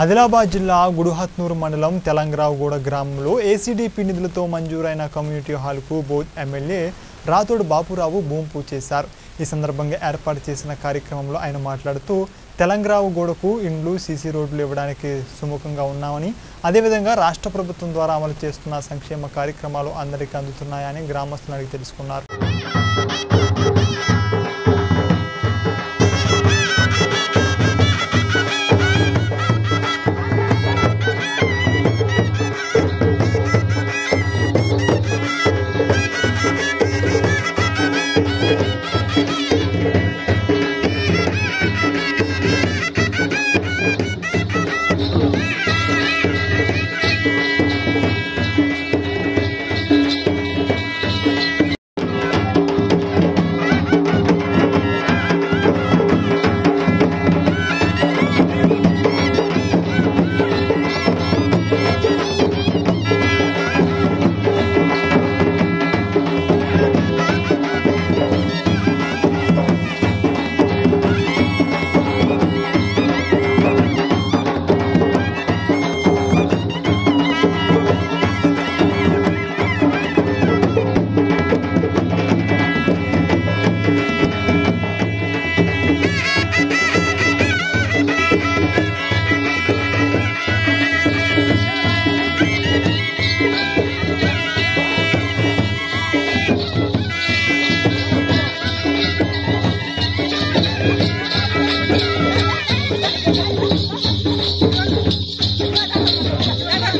ఆదిలాబాద్ జిల్లా గుడుహట్నూర్ మండలం తెలంగరావుగూడ గ్రామంలో ఏసీడీపీ నిధులతో మంజూరైన కమ్యూనిటీ హాల్కు బోధ్ ఎమ్మెల్యే రాతోడు బాపూరావు భూమి పూజ చేశారు। ఈ సందర్భంగా ఏర్పాటు చేసిన కార్యక్రమంలో ఆయన మాట్లాడుతూ తెలంగరావుగూడకు ఇండ్లు సీసీ రోడ్లు ఇవ్వడానికి సుముఖంగా ఉన్నామని అదే విధంగా రాష్ట్ర ప్రభుత్వం ద్వారా అమలు చేస్తున్న సంక్షేమ కార్యక్రమాలు అందరికీ అందుతున్నాయని గ్రామస్తులు అడిగి తెలుసుకున్నారు।